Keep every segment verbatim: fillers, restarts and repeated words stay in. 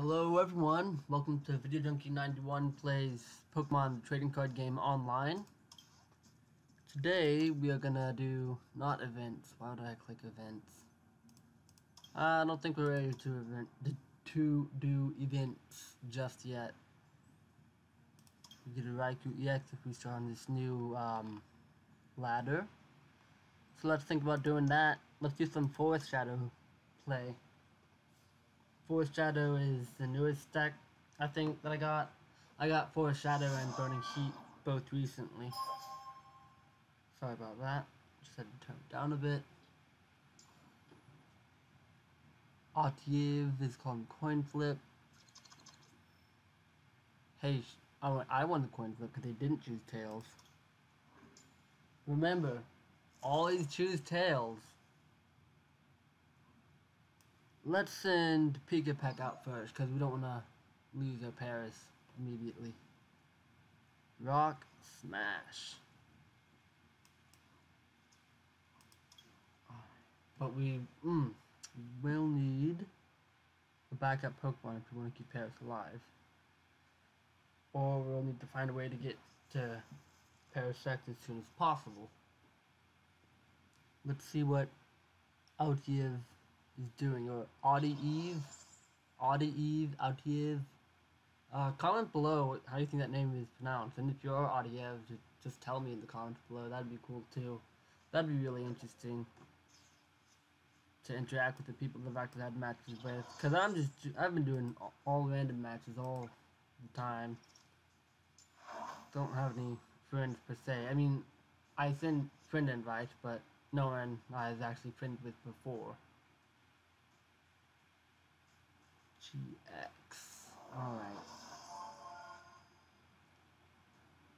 Hello everyone, welcome to VideoJunkie ninety-one plays Pokemon Trading Card Game Online. Today we are gonna do, not events, why would I click events? I don't think we're ready to, event, to do events just yet. We get a Raikou E X if we start on this new um, ladder. So let's think about doing that. Let's do some Forest Shadow play. Forest Shadow is the newest deck, I think, that I got. I got Forest Shadow and Burning Heat both recently. Sorry about that. Just had to turn it down a bit. Audiev is called Coin Flip. Hey, I won, I won the Coin Flip because they didn't choose Tails. Remember, always choose Tails. Let's send Pikipek out first, because we don't want to lose our Paras immediately. Rock Smash. But we mm, will need a backup Pokemon if we want to keep Paras alive. Or we'll need to find a way to get to Parasect as soon as possible. Let's see what Audiev is doing, or Audiev, Audiev, Audiev. Uh, comment below how you think that name is pronounced, and if you're Audiev, just tell me in the comments below. That'd be cool too. That'd be really interesting to interact with the people that I've actually had matches with, because I'm just I've been doing all random matches all the time. Don't have any friends per se. I mean, I send friend invites, but no one I've actually friended with before. G X. Alright.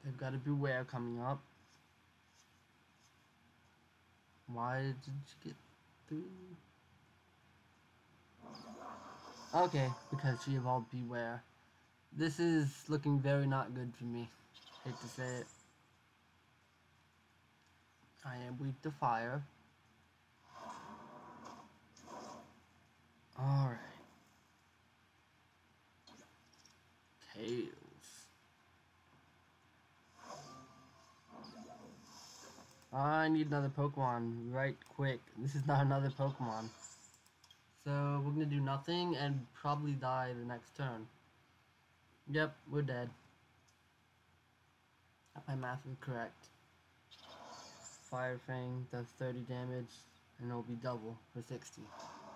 They've got a Beware coming up. Why did she get through? Okay, because she evolved Beware. This is looking very not good for me. Hate to say it. I am weak to fire. Alright. Tails. I need another Pokemon right quick. This is not another Pokemon. So we're gonna do nothing and probably die the next turn. Yep, we're dead. If my math is correct. Fire Fang does thirty damage and it'll be double for sixty.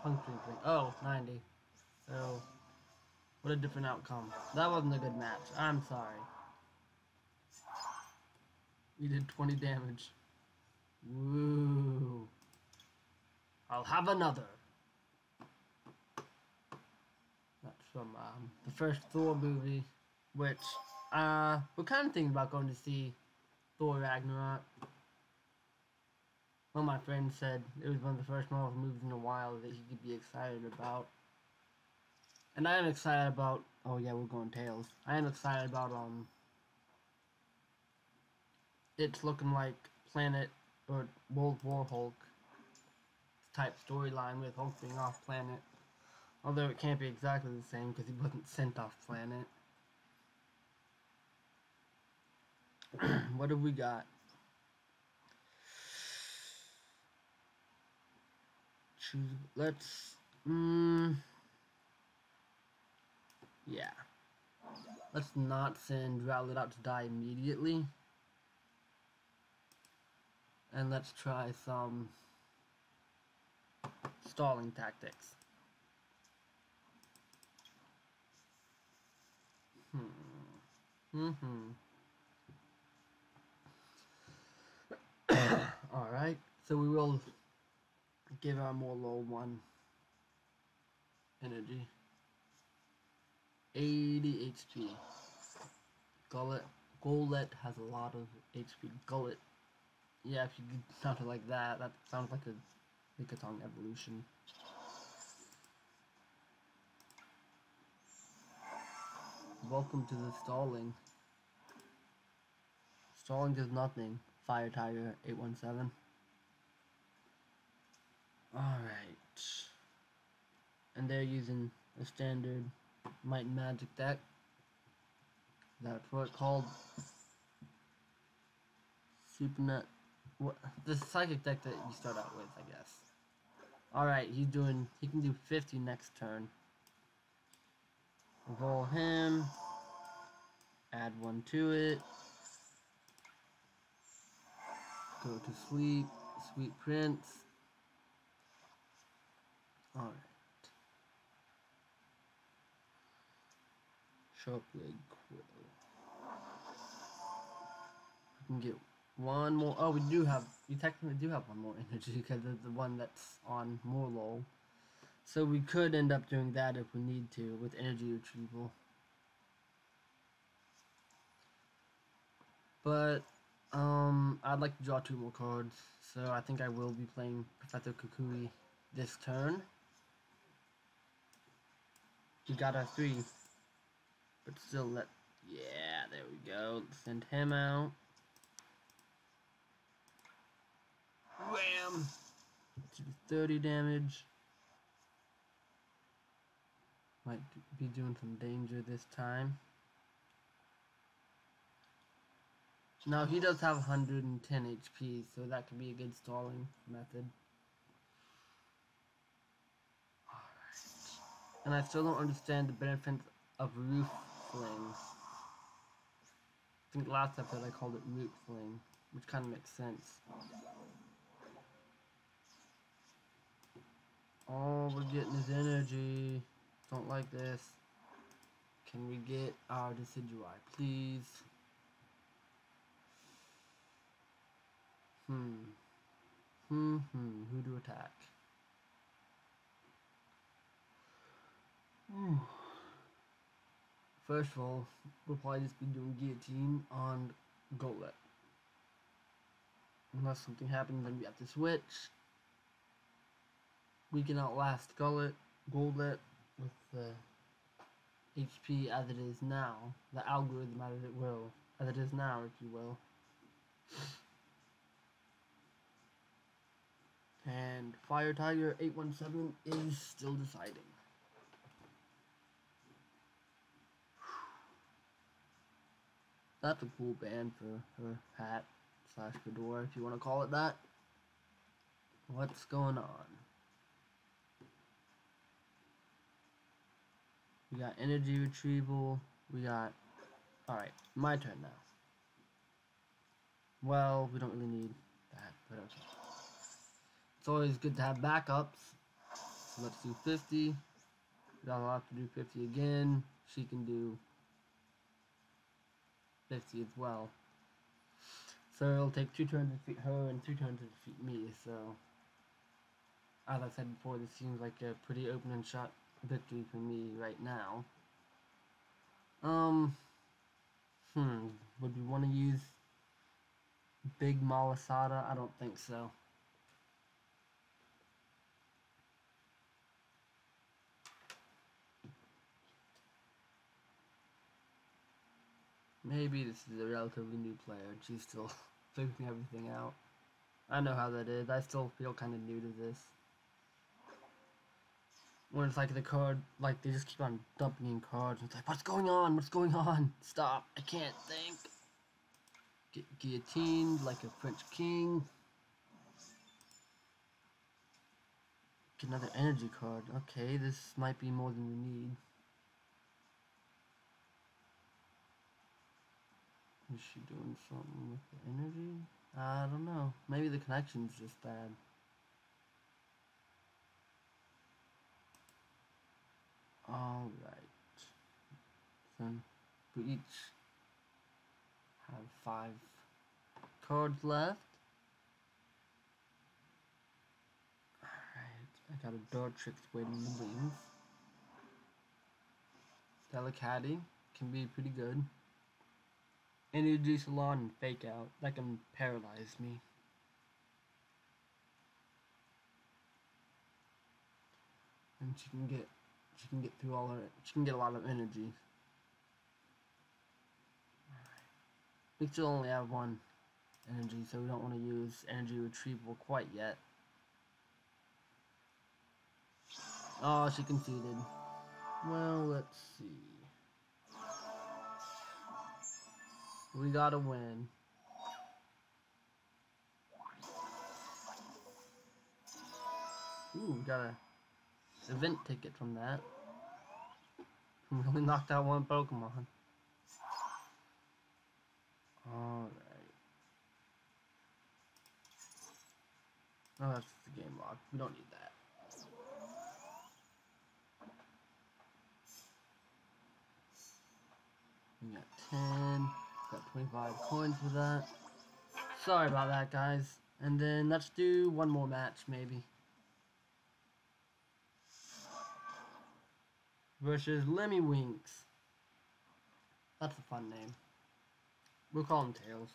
Puncturing Fling. Oh, ninety. So what a different outcome. That wasn't a good match. I'm sorry. We did twenty damage. Woo. I'll have another. That's from um, the first Thor movie, which uh, we're kind of thinking about going to see Thor Ragnarok. One of my friends said it was one of the first Marvel movies in a while that he could be excited about. And I am excited about, oh yeah, we're going Tails. I am excited about, um, it's looking like Planet, or World War Hulk type storyline with Hulk being off planet. Although it can't be exactly the same because he wasn't sent off planet. What have we got? Choose, let's, mmm. Yeah. Let's not send Rowlet out to die immediately. And let's try some stalling tactics. Hmm. Mm-hmm. Alright. So we will give our more low one energy. eighty H P. Gullet. Gullet has a lot of H P. Gullet. Yeah, if you could sound it like that, that sounds like a Mikatong evolution. Welcome to the stalling. Stalling does nothing. Fire Tiger eight one seven. Alright. And they're using a standard Might and Magic deck. That's what it's called. Supernat. What, the psychic deck that you start out with, I guess. Alright, he's doing. He can do fifty next turn. Roll him. Add one to it. Go to sleep. Sweet Prince. Alright. Sharpleg Quill. We can get one more. Oh, we do have. We technically do have one more energy because it's the one that's on Morlul. So we could end up doing that if we need to with energy retrieval. But um, I'd like to draw two more cards, so I think I will be playing Professor Kukui this turn. We got our three, but still let. Yeah, there we go. Let's send him out. Wham! Let's do thirty damage. Might be doing some danger this time. Now he does have one hundred ten H P, so that could be a good stalling method. Alright. And I still don't understand the benefits of Roof Fling. I think last episode I called it Moot Fling, which kind of makes sense. Oh, we're getting his energy. Don't like this. Can we get our Decidueye, please? Hmm. Hmm, hmm. Who to attack? Ooh. First of all, we'll probably just be doing Guillotine on Gullet. Unless something happens, then we have to switch. We can outlast Gullet, Gullet. With the H P as it is now, the algorithm as it will, as it is now, if you will. And Fire Tiger eight one seven is still deciding. That's a cool band for her hat slash fedora, if you want to call it that. What's going on? We got energy retrieval, we got... Alright, my turn now. Well, we don't really need that, but okay. It's always good to have backups. So let's do fifty. We'll have to do fifty again. She can do fifty as well. So it'll take two turns to defeat her and three turns to defeat me, so... As I said before, this seems like a pretty open and shut victory for me right now. Um, hmm, would we want to use Big Malasada? I don't think so. Maybe this is a relatively new player. She's still figuring everything out. I know how that is. I still feel kind of new to this. When it's like the card, like they just keep on dumping in cards. And it's like, what's going on? What's going on? Stop! I can't think. Get guillotined like a French king. Get another energy card. Okay, this might be more than we need. Is she doing something with the energy? I don't know. Maybe the connection's just bad. Alright, so we each have five cards left. Alright, I got a Dartrix waiting in the wings. Delicati can be pretty good. Energy Salon and Fake Out, that can paralyze me. And she can get She can get through all her. She can get a lot of energy. Alright. We still only have one energy, so we don't want to use energy retrieval quite yet. Oh, she conceded. Well, let's see. We gotta win. Ooh, we got a event ticket from that. We only knocked out one Pokemon. Alright. Oh, that's the game log. We don't need that. We got ten. Got twenty-five coins for that. Sorry about that, guys. And then let's do one more match, maybe. Versus Lemmywinks. That's a fun name. We'll call him Tails.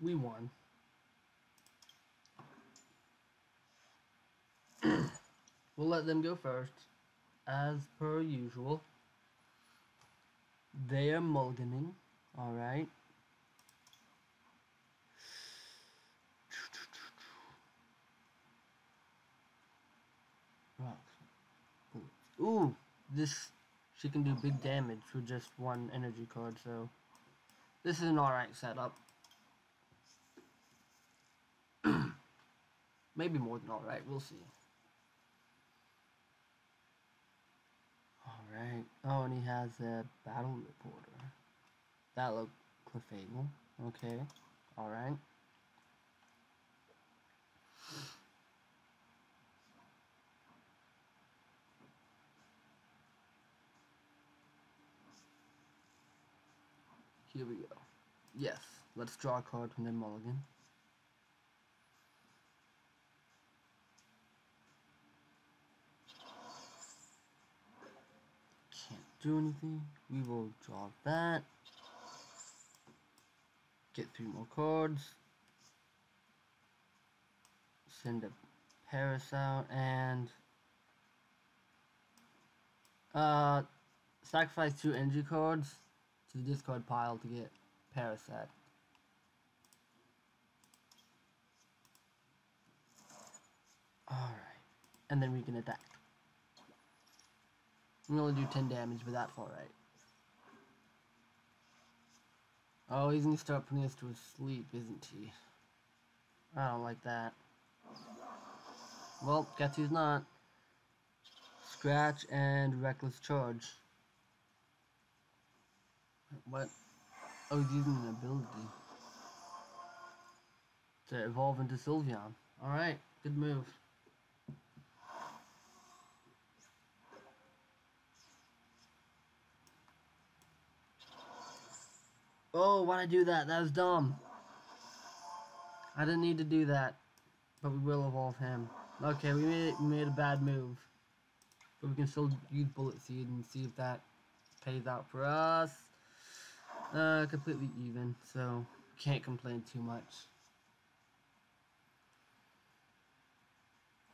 We won. We'll let them go first. As per usual. They are mulliganing. Alright. Rock. Ooh, this, she can do big damage with just one energy card, so this is an alright setup. Maybe more than alright, we'll see. Alright, oh, and he has a battle reporter. That looked Clefable, okay, alright. Here we go. Yes, let's draw a card from the mulligan. Can't do anything. We will draw that. Get three more cards. Send a Paras out and uh sacrifice two energy cards to the discard pile to get Parasect. Alright. And then we can attack. We only do ten damage, but that's alright. Oh, he's gonna start putting us to sleep, isn't he? I don't like that. Well, guess who's not. Scratch and Reckless Charge. What? Oh, he's using an ability to evolve into Sylveon. Alright, good move. Oh, why'd I do that? That was dumb. I didn't need to do that. But we will evolve him. Okay, we made, we made a bad move. But we can still use Bullet Seed and see if that pays out for us. Uh, completely even, so can't complain too much.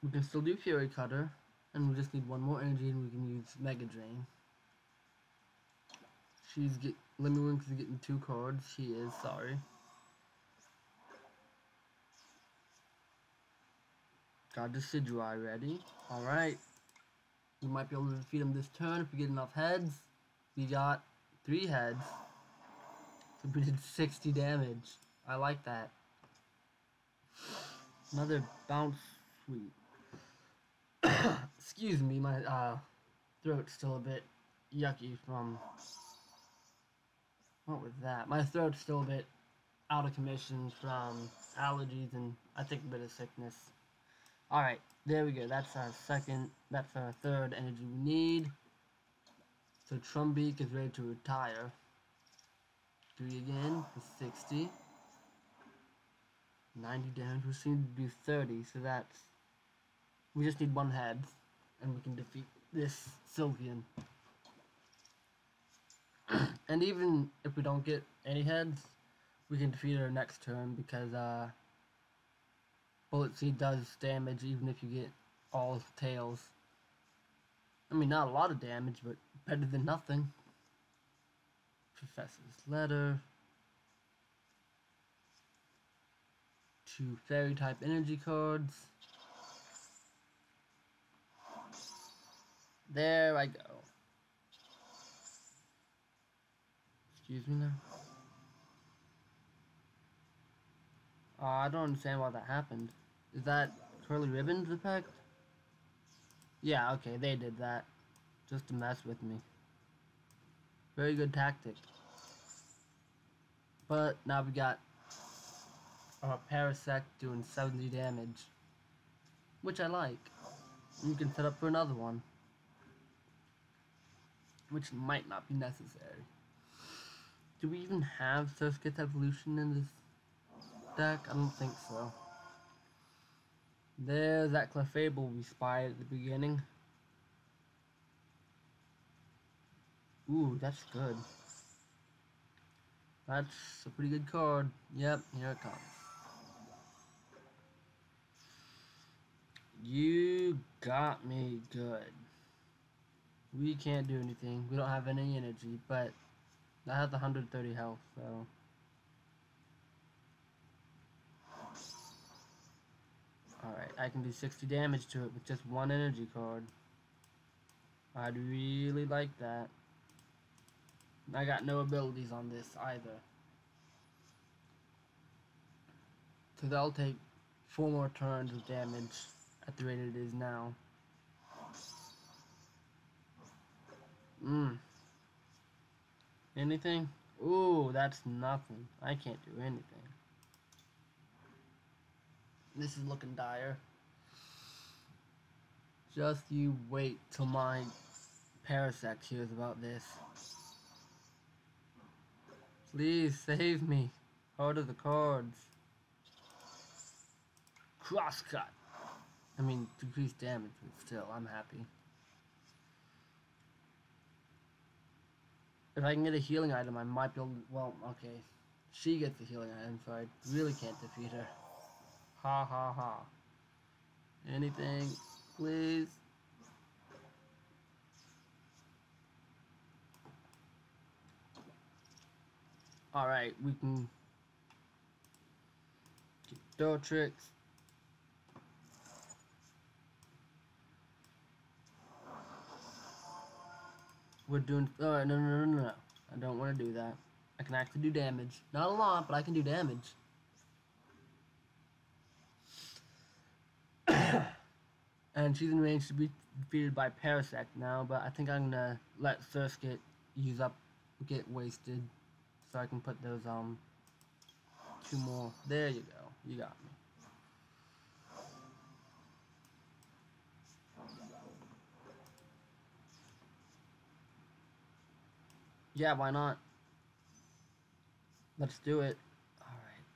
We can still do Fury Cutter, and we just need one more energy, and we can use Mega Drain. She's get Lemmywinks is getting two cards. She is sorry. Got Decidueye ready. All right, we might be able to defeat him this turn if we get enough heads. We got three heads. So we did sixty damage. I like that. Another bounce sweep. Excuse me, my uh, throat's still a bit yucky from... What was that? My throat's still a bit out of commission from allergies and I think a bit of sickness. Alright, there we go. That's our second, that's our third energy we need. So Trumbeak is ready to retire. Three again for sixty. ninety damage. We seem to do thirty, so that's... We just need one head, and we can defeat this Sylveon. And even if we don't get any heads, we can defeat her next turn, because uh, Bullet Seed does damage even if you get all tails. I mean, not a lot of damage, but better than nothing. Professor's letter. Two fairy type energy cards. There I go. Excuse me now. Uh, I don't understand why that happened. Is that Curly Ribbon's effect? Yeah, okay, they did that. Just to mess with me. Very good tactic. But now we got our Parasect doing seventy damage, which I like. You can set up for another one, which might not be necessary. Do we even have Surskit's Evolution in this deck? I don't think so. There's that Clefable we spied at the beginning. Ooh, that's good. That's a pretty good card. Yep, here it comes. You got me good. We can't do anything. We don't have any energy, but I have one hundred thirty health, so. Alright, I can do sixty damage to it with just one energy card. I'd really like that. I got no abilities on this either. So that'll take four more turns of damage at the rate it is now. Mmm. Anything? Ooh, that's nothing. I can't do anything. This is looking dire. Just you wait till my Parasect hears about this. Please save me. Heart of the cards. Crosscut. I mean, decreased damage, but still, I'm happy. If I can get a healing item, I might be able to, well, okay. She gets the healing item, so I really can't defeat her. Ha ha ha. Anything, please. Alright, we can get throw tricks. We're doing. Oh, no, no, no, no, no. I don't want to do that. I can actually do damage. Not a lot, but I can do damage. And she's in range to be defeated by Parasect now, but I think I'm going to let Surskit use up, get wasted. So I can put those, um, two more. There you go. You got me. Yeah, why not? Let's do it. Alright.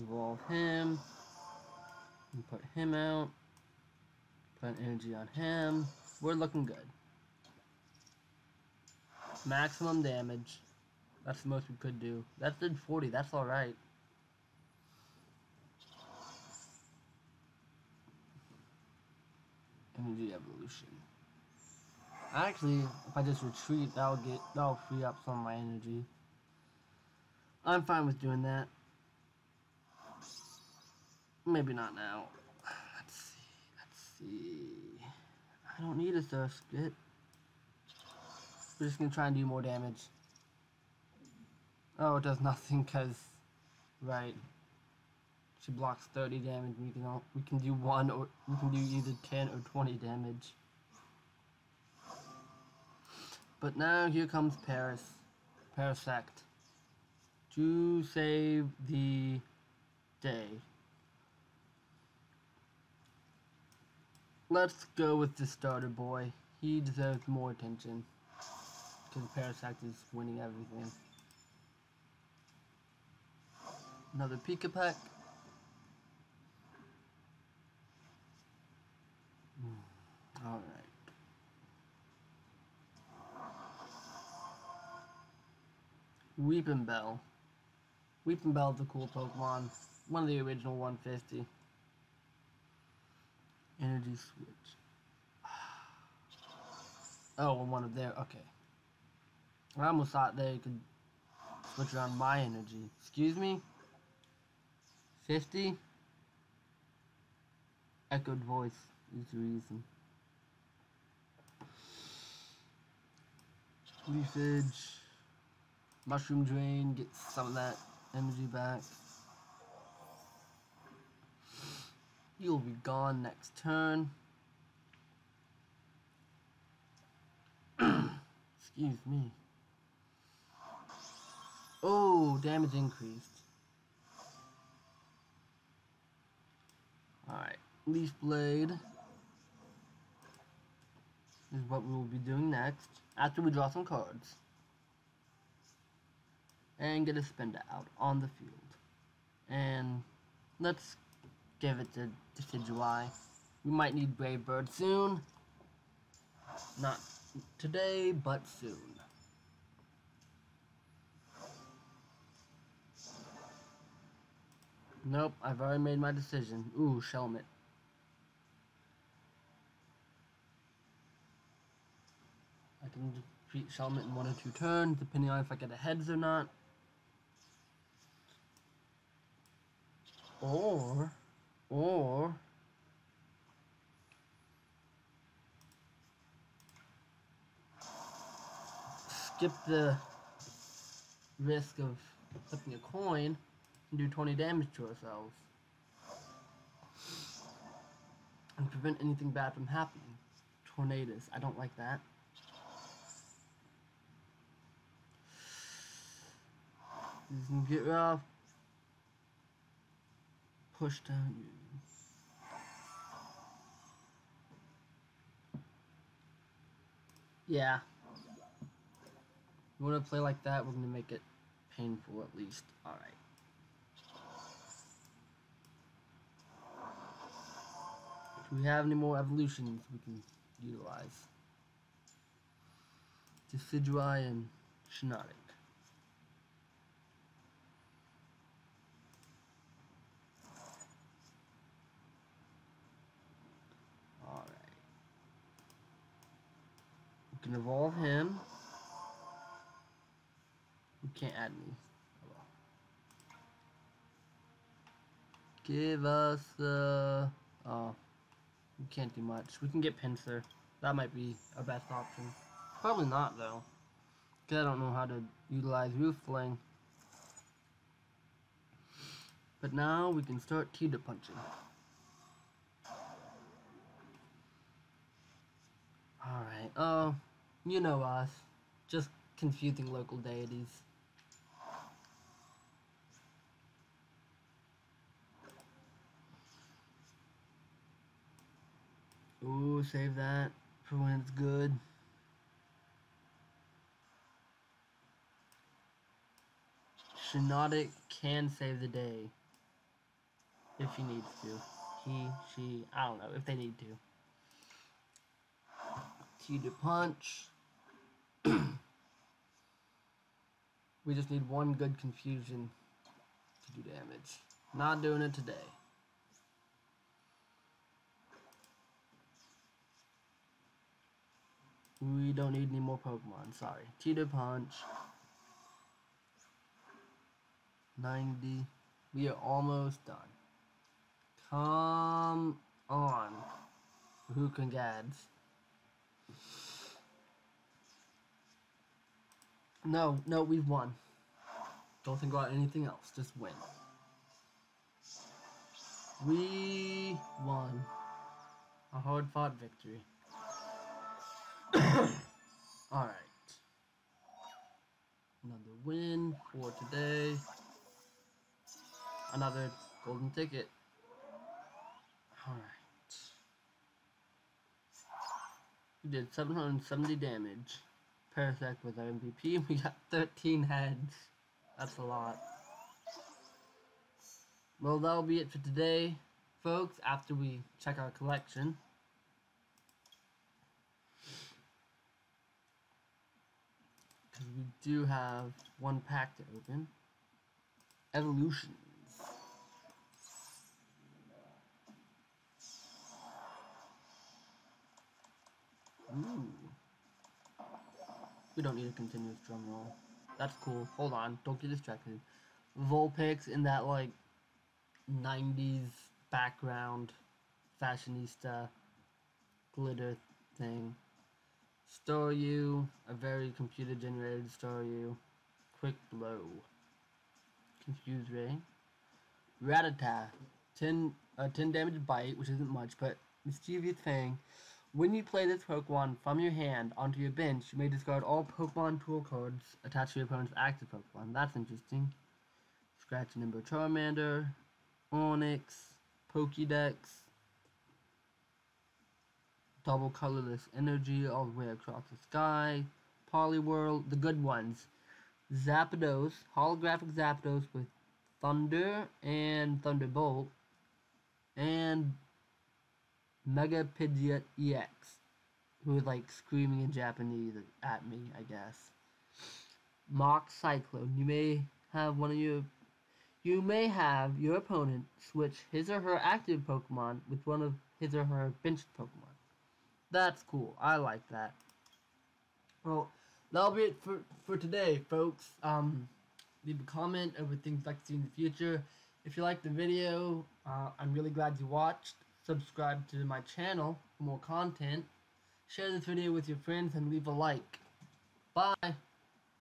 Evolve him. And put him out. Put an energy on him. We're looking good. Maximum damage. That's the most we could do. That did forty. That's alright. Energy evolution. Actually, if I just retreat, that'll get that'll free up some of my energy. I'm fine with doing that. Maybe not now. Let's see. Let's see. I don't need a Surskit. We're just going to try and do more damage. Oh, it does nothing because... Right. She blocks thirty damage. We can, all, we can do one or... We can do either ten or twenty damage. But now here comes Paras. Parasect. To save the day. Let's go with the starter boy. He deserves more attention. Because Parasect is winning everything. Another Pikipek. Mm. Alright. Weeping Bell. Weeping Bell is a cool Pokemon. One of the original one fifty. Energy switch. Oh, one of their. Okay. I almost thought they could switch around my energy. Excuse me? fifty? Echoed voice. Doing Leafage, Mushroom Drain, get some of that energy back. You'll be gone next turn. Excuse me. Oh, damage increased. Alright, Leaf Blade is what we will be doing next, after we draw some cards. And get a Spinda out on the field. And let's give it to Decidueye. We might need Brave Bird soon. Not today, but soon. Nope, I've already made my decision. Ooh, Shelmet. I can defeat Shelmet in one or two turns, depending on if I get a heads or not. Or, or, skip the risk of flipping a coin and do twenty damage to ourselves. And prevent anything bad from happening. Tornadoes, I don't like that. You can get rid of push down you. Yeah. You wanna play like that, we're gonna make it painful at least. Alright. Do we have any more evolutions we can utilize? Decidueye and Shinotic. We can evolve him. We can't add me. Oh well. Give us the. Uh, oh, we can't do much. We can get Pinsir. That might be our best option. Probably not though, because I don't know how to utilize Roof Fling. But now we can start Teeter Punching. All right. Oh. Uh, You know us, just confusing local deities. Ooh, save that for when it's good. Shinotic can save the day if he needs to. He, she, I don't know, if they need to. Teeter Punch. We just need one good confusion to do damage. Not doing it today. We don't need any more Pokemon, sorry. Teeter Punch. ninety. We are almost done. Come on. Who can gads? No, no, we've won. Don't think about anything else, just win. We won. A hard fought victory. Alright. Another win for today. Another golden ticket. Alright. We did seven hundred seventy damage. Parasect was our M V P. We got thirteen heads. That's a lot. Well, that'll be it for today, folks, after we check our collection. Because we do have one pack to open. Evolutions. Ooh. We don't need a continuous drum roll. That's cool. Hold on. Don't get distracted. Vulpix in that, like, nineties background fashionista glitter thing. Storyu, a very computer generated Storyu. Quick Blow. Confuse Ray. Rattata. ten, uh, ten damage bite, which isn't much, but mischievous thing. When you play this Pokemon from your hand onto your bench, you may discard all Pokemon tool cards attached to your opponent's active Pokemon. That's interesting. Scratch, Nimbo Charmander, Onyx, Pokédex, double colorless energy all the way across the sky, Poliwhirl, the good ones, Zapdos, holographic Zapdos with Thunder and Thunderbolt, and Mega Pidgeot E X, who was like screaming in Japanese at me, I guess. Mock Cyclone. You may have one of your you may have your opponent switch his or her active Pokemon with one of his or her benched Pokemon. That's cool. I like that. Well, that'll be it for, for today, folks. Um, leave a comment over things you'd like to see in the future. If you liked the video, uh, I'm really glad you watched. Subscribe to my channel for more content. Share this video with your friends and leave a like. Bye!